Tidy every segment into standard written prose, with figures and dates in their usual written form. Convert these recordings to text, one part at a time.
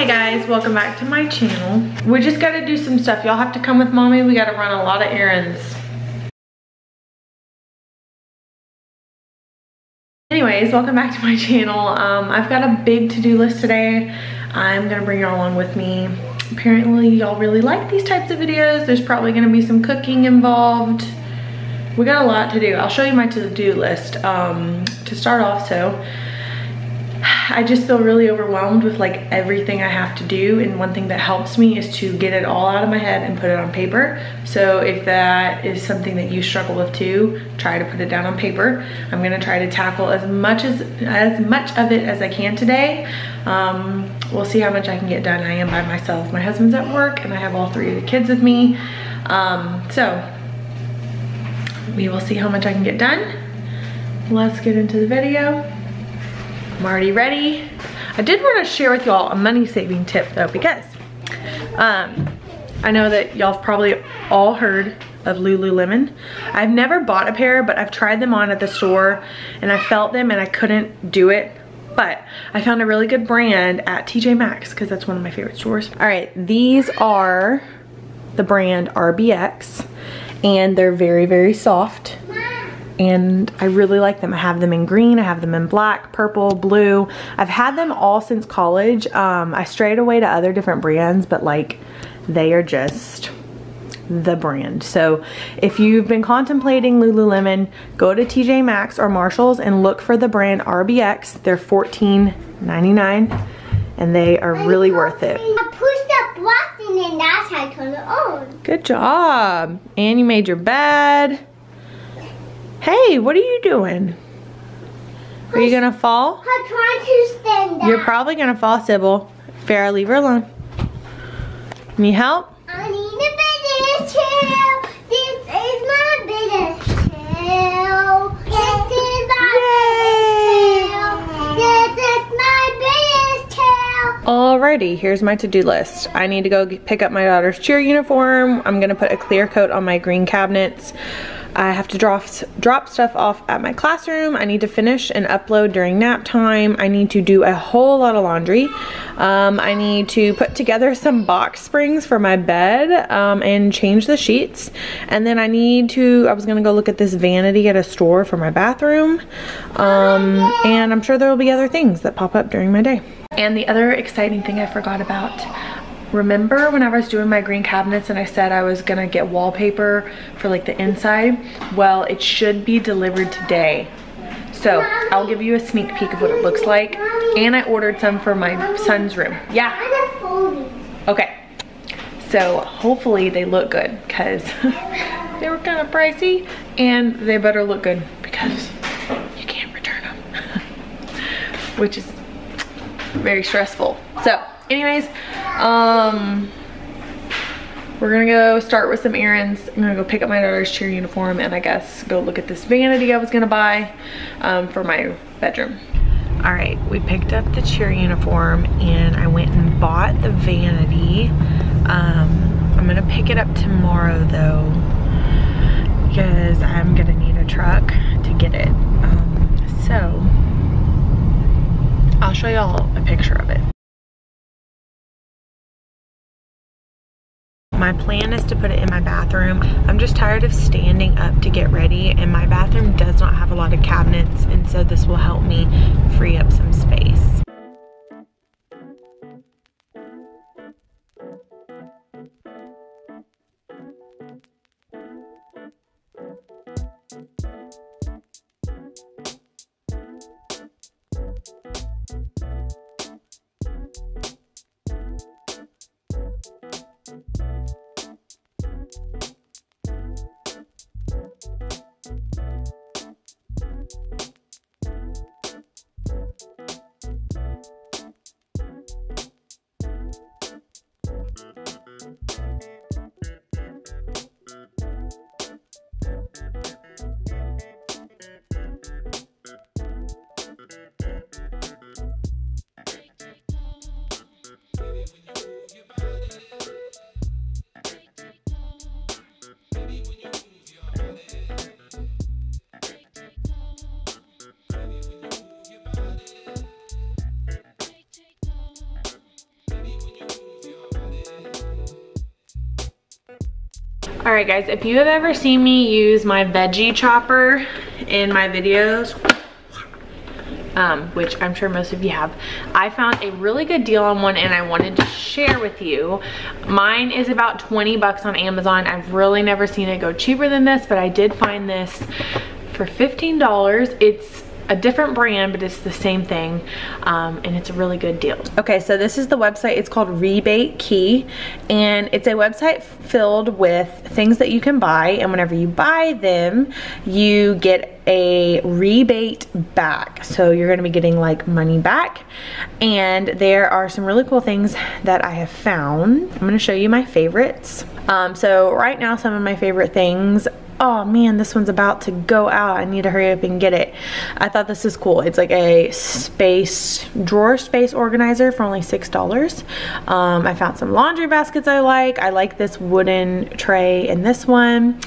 Hey guys, welcome back to my channel. We just gotta do some stuff. Y'all have to come with mommy. We gotta run a lot of errands. Anyways, welcome back to my channel. I've got a big to-do list today. I'm gonna bring y'all along with me. Apparently y'all really like these types of videos. There's probably gonna be some cooking involved. We got a lot to do. I'll show you my to-do list to start off. So I just feel really overwhelmed with like everything I have to do, and one thing that helps me is to get it all out of my head and put it on paper. So if that is something that you struggle with too, try to put it down on paper. I'm going to try to tackle as much of it as I can today. We'll see how much I can get done. I am by myself. My husband's at work and I have all three of the kids with me. So we will see how much I can get done. Let's get into the video. I'm already ready. I did want to share with y'all a money saving tip though, because I know that y'all have probably all heard of Lululemon. I've never bought a pair, but I've tried them on at the store and I felt them and I couldn't do it. But I found a really good brand at TJ Maxx because that's one of my favorite stores. All right, these are the brand RBX and they're very, very soft. And I really like them. I have them in green, I have them in black, purple, blue. I've had them all since college. I strayed away to other different brands, but like they are just the brand. So if you've been contemplating Lululemon, go to TJ Maxx or Marshalls and look for the brand RBX. They're $14.99 and they are really worth it. I pushed the button and that's how I turned it on. Good job. And you made your bed. Hey, what are you doing? Are you gonna fall? I'm trying to stand up. You're probably gonna fall, Sybil. Farrah, leave her alone. Need help? I need a business chair. This is my business chair. This is my business chair. This is my business chair. Alrighty, here's my to-do list. I need to go pick up my daughter's cheer uniform. I'm gonna put a clear coat on my green cabinets. I have to drop stuff off at my classroom. I need to finish and upload during nap time. I need to do a whole lot of laundry. I need to put together some box springs for my bed and change the sheets. And then I was gonna go look at this vanity at a store for my bathroom. And I'm sure there will be other things that pop up during my day. And the other exciting thing I forgot about. Remember when I was doing my green cabinets and I said I was gonna get wallpaper for like the inside? Well, it should be delivered today. So I'll give you a sneak peek of what it looks like. And I ordered some for my son's room. Yeah. Okay. So hopefully they look good because they were kind of pricey and they better look good because you can't return them, which is very stressful. So anyways, we're gonna go start with some errands. I'm gonna go pick up my daughter's cheer uniform and I guess go look at this vanity I was gonna buy for my bedroom. All right, we picked up the cheer uniform and I went and bought the vanity. I'm gonna pick it up tomorrow though because I'm gonna need a truck to get it. So I'll show y'all a picture of it. My plan is to put it in my bathroom. I'm just tired of standing up to get ready and my bathroom does not have a lot of cabinets, and so this will help me free up some space. All right guys, if you have ever seen me use my veggie chopper in my videos, which I'm sure most of you have, I found a really good deal on one and I wanted to share with you. Mine is about 20 bucks on Amazon. I've really never seen it go cheaper than this, but I did find this for $15. It's a different brand, but it's the same thing, and it's a really good deal. Okay, so this is the website. It's called Rebate Key, and it's a website filled with things that you can buy, and whenever you buy them, you get a rebate back. So you're gonna be getting like money back, and there are some really cool things that I have found. I'm gonna show you my favorites. So right now, some of my favorite things. Oh man, this one's about to go out. I need to hurry up and get it. I thought this is cool. It's like a drawer space organizer for only $6. I found some laundry baskets I like. I like this wooden tray and this one,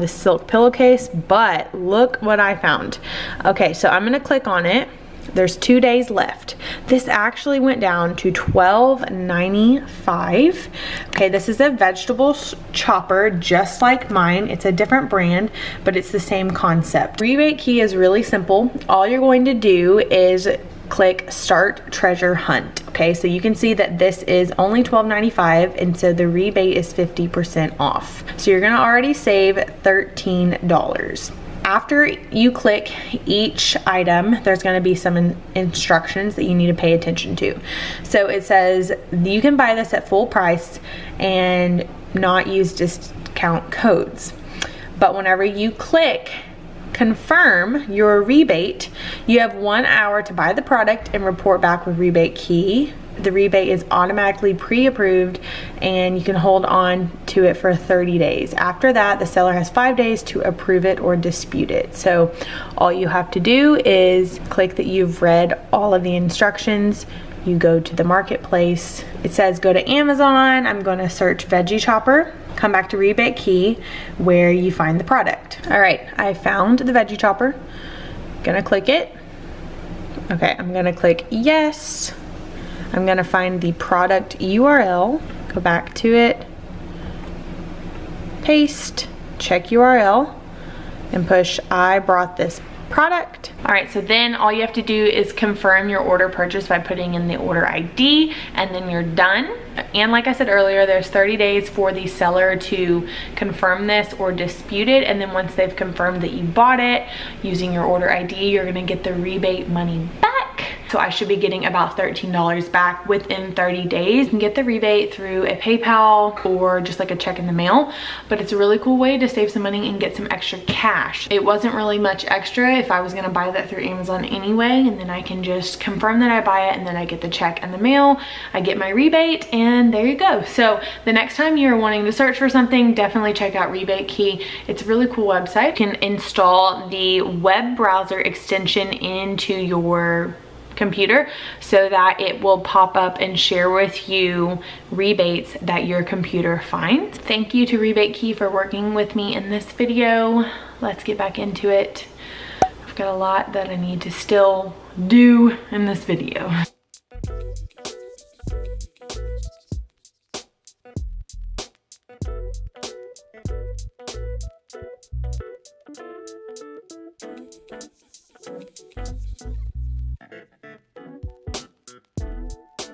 this silk pillowcase, but look what I found. Okay, so I'm gonna click on it. There's 2 days left. This actually went down to $12.95. Okay, this is a vegetable chopper just like mine. It's a different brand, but it's the same concept. Rebate Key is really simple. All you're going to do is click Start Treasure Hunt. Okay, so you can see that this is only $12.95, and so the rebate is 50% off. So you're gonna already save $13. After you click each item, there's gonna be some instructions that you need to pay attention to. So it says you can buy this at full price and not use discount codes. But whenever you click confirm your rebate, you have 1 hour to buy the product and report back with Rebate Key. The rebate is automatically pre-approved and you can hold on to it for 30 days. After that, the seller has 5 days to approve it or dispute it. So all you have to do is click that you've read all of the instructions. You go to the marketplace. It says go to Amazon. I'm going to search veggie chopper. Come back to Rebate Key where you find the product. All right, I found the veggie chopper. Gonna click it. Okay, I'm gonna click yes. I'm gonna find the product URL, go back to it, paste, check URL, and push I brought this product. All right, so then all you have to do is confirm your order purchase by putting in the order ID, and then you're done. And like I said earlier, there's 30 days for the seller to confirm this or dispute it, and then once they've confirmed that you bought it using your order ID, you're gonna get the rebate money back. So I should be getting about $13 back within 30 days and get the rebate through a PayPal or just like a check in the mail. But it's a really cool way to save some money and get some extra cash. It wasn't really much extra if I was gonna buy that through Amazon anyway, and then I can just confirm that I buy it and then I get the check in the mail, I get my rebate, and there you go. So the next time you're wanting to search for something, definitely check out Rebate Key. It's a really cool website. You can install the web browser extension into your computer so that it will pop up and share with you rebates that your computer finds. Thank you to Rebate Key for working with me in this video. Let's get back into it. I've got a lot that I need to still do in this video.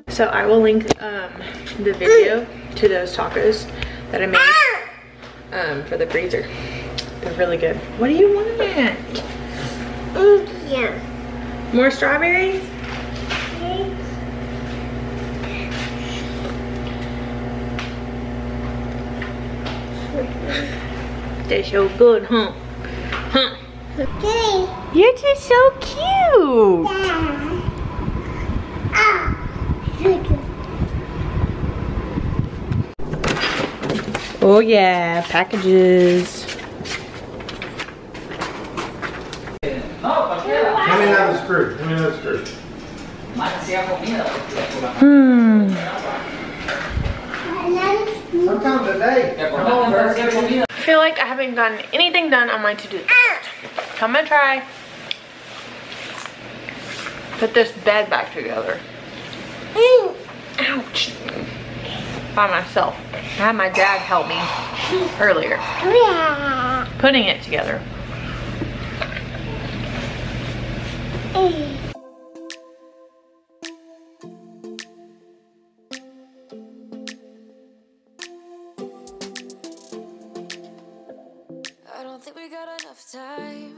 So I will link the video to those tacos that I made for the freezer. They're really good. What do you want? Yeah. More strawberries? They're so good, huh? Huh? Okay. You're just so cute. Yeah. Oh yeah, packages. Come in out of the screw. Sometime today. I feel like I haven't gotten anything done on my to-do list. I'm gonna try. Put this bed back together. Ouch. By myself. I had my dad help me. earlier. Yeah. Putting it together. I don't think we got enough time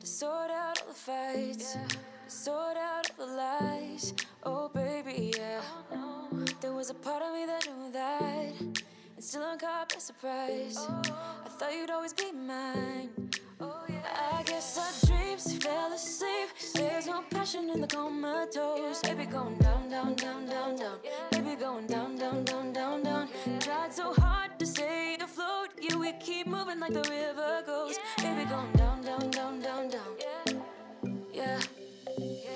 to sort out all the fights, to sort out all the lies. Oh baby, yeah. Oh, no. There was a part of me that knew that, and still I'm caught by surprise. Oh, I thought you'd always be mine. Oh, yeah. I guess our dreams fell asleep. There's no passion in the comatose. Baby going down, down, down, down, down. Baby going down, down, down, down, down. Tried so hard to stay afloat. Yeah, we keep moving like the river goes. Baby going down, down, down, down, down. Yeah.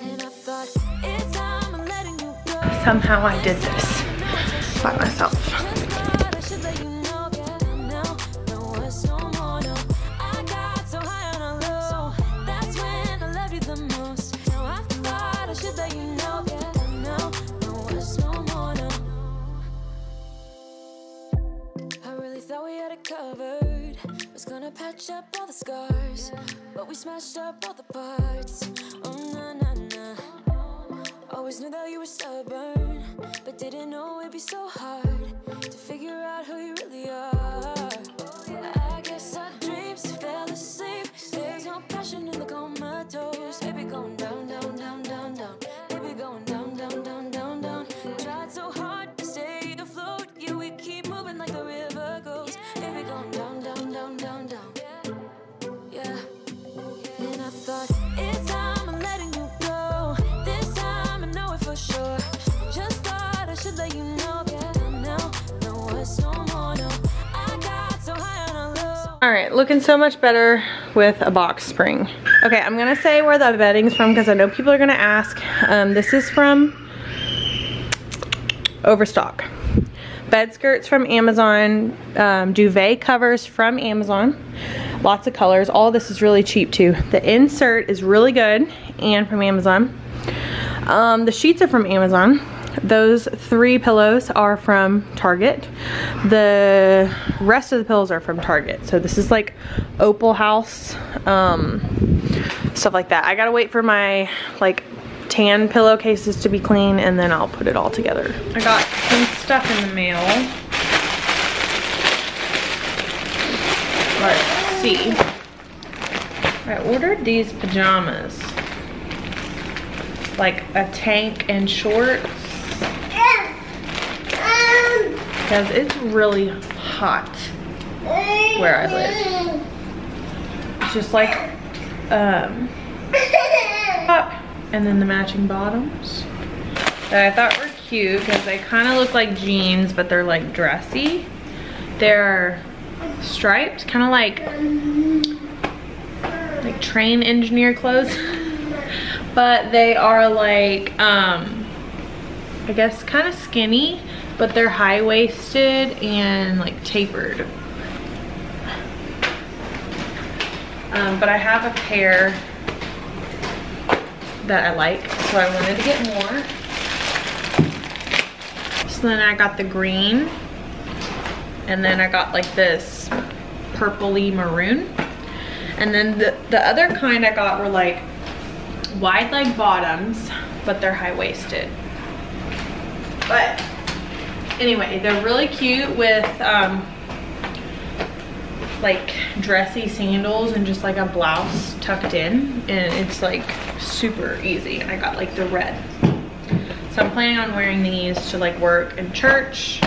And I thought it's time I'm letting you go. Somehow I did this by myself. Covered, was gonna patch up all the scars, but we smashed up all the parts. Oh na na na. Always knew that you were stubborn, but didn't know it'd be so hard to figure out who you really are. I guess our dreams fell asleep. There's no passion in the comatose. Baby going down, down, down, down, down. Baby going down, down, down, down, down. Tried so hard to stay afloat. Yeah, we keep moving like the river goes. Down, down, down, down, down. Yeah. And I thought it's time I'm letting you go. This time I know it for sure. Just thought I should let you know. Now, no worse, no more, no. I got so high on a low. Alright, looking so much better with a box spring. Okay, I'm gonna say where the bedding's from because I know people are gonna ask. This is from Overstock. Bed skirts from Amazon, duvet covers from Amazon, lots of colors. All this is really cheap too. The insert is really good and from Amazon. The sheets are from Amazon. Those three pillows are from Target. The rest of the pillows are from Target. So this is like Opal House, stuff like that. I gotta wait for my like tan pillowcases to be clean and then I'll put it all together. I got some stuff in the mail. Let's see. I ordered these pajamas. Like a tank and shorts. Because it's really hot where I live. It's just like up. And then the matching bottoms that I thought were cute because they kind of look like jeans, but they're like dressy. They're striped, kind of like train engineer clothes, but they are like, I guess kind of skinny, but they're high-waisted and like tapered. But I have a pair that I like, so I wanted to get more. So then I got the green, and then I got like this purpley maroon, and then the other kind I got were like wide leg bottoms, but they're high-waisted. But anyway, they're really cute with like dressy sandals and just like a blouse tucked in, and it's like super easy. I got like the red, so I'm planning on wearing these to like work and church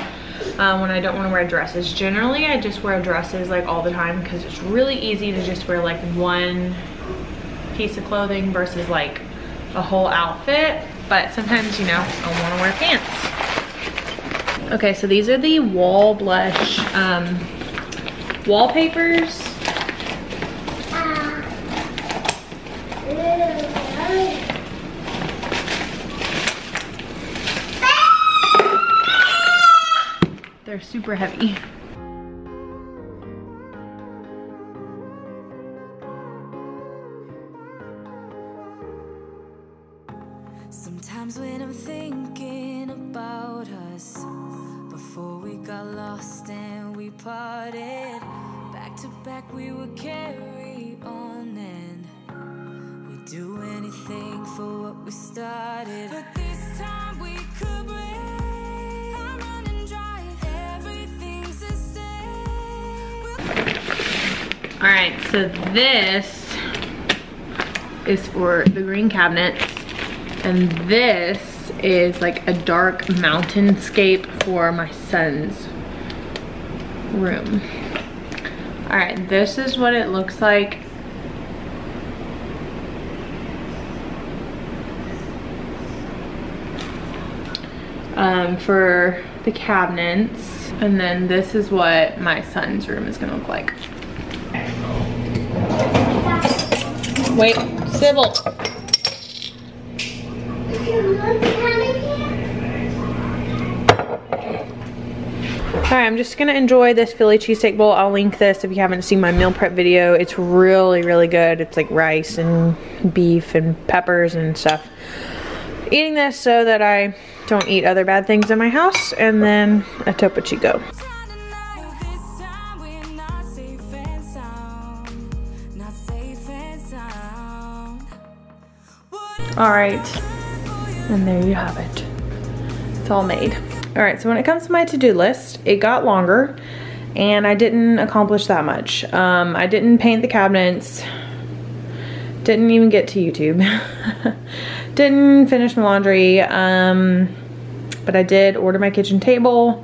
when I don't want to wear dresses. Generally I just wear dresses like all the time because it's really easy to just wear like one piece of clothing versus like a whole outfit, but sometimes, you know, I want to wear pants. Okay, so these are the Wall Blush wallpapers. They're super heavy. Sometimes when I'm thinking about us before we got lost and we parted. Back to back we would carry on, and we'd do anything for what we started. But this time we could break. Alright, so this is for the green cabinets, and this is like a dark mountainscape for my son's room. Alright, this is what it looks like. For the cabinets, and then this is what my son's room is gonna look like. Wait, Sybil. Alright, I'm just gonna enjoy this Philly cheesesteak bowl. I'll link this if you haven't seen my meal prep video. It's really, really good. It's like rice and beef and peppers and stuff. Eating this so that I don't eat other bad things in my house, and then a Topo Chico. Alright, and there you have it. It's all made. Alright, so when it comes to my to-do list, it got longer and I didn't accomplish that much. I didn't paint the cabinets, didn't even get to YouTube, didn't finish my laundry, but I did order my kitchen table.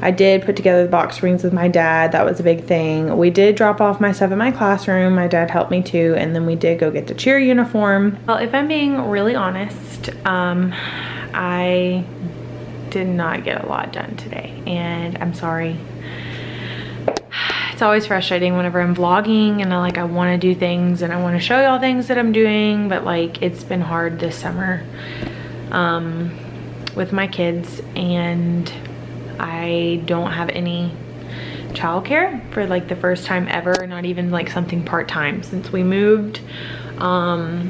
I did put together the box rings with my dad. That was a big thing. We did drop off my stuff in my classroom. My dad helped me too. And then we did go get the cheer uniform. Well, if I'm being really honest, I did not get a lot done today. And I'm sorry. It's always frustrating whenever I'm vlogging and I want to do things and I want to show y'all things that I'm doing. But like, it's been hard this summer with my kids, and I don't have any childcare for like the first time ever, not even like something part-time since we moved. I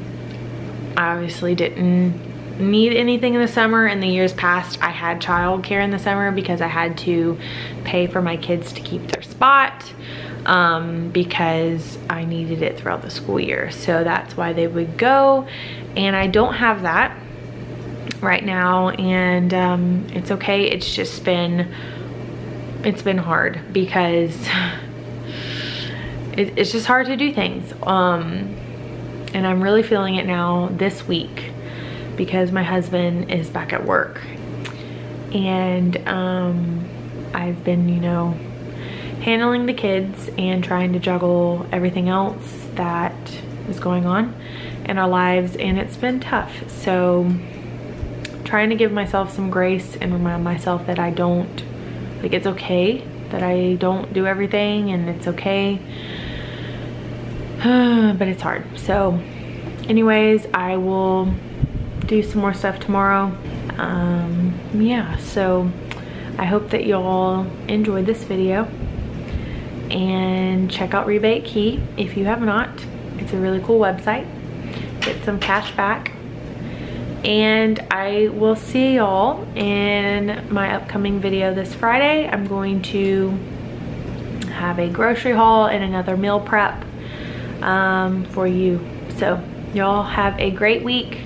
obviously didn't need anything in the summer. In the years past, I had childcare in the summer because I had to pay for my kids to keep their spot because I needed it throughout the school year. So that's why they would go, and I don't have that right now, and it's okay. It's just been, it's been hard because it's just hard to do things, and I'm really feeling it now this week because my husband is back at work, and I've been, you know, handling the kids and trying to juggle everything else that is going on in our lives, and it's been tough. So trying to give myself some grace and remind myself that I don't, like, it's okay that I don't do everything, and it's okay, but it's hard. So anyways, I will do some more stuff tomorrow. Yeah, so I hope that y'all enjoyed this video, and check out Rebate Key if you have not. It's a really cool website. Get some cash back. And I will see y'all in my upcoming video this Friday. I'm going to have a grocery haul and another meal prep for you. So y'all have a great week.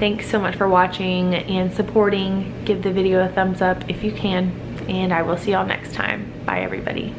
Thanks so much for watching and supporting. Give the video a thumbs up if you can, and I will see y'all next time. Bye everybody.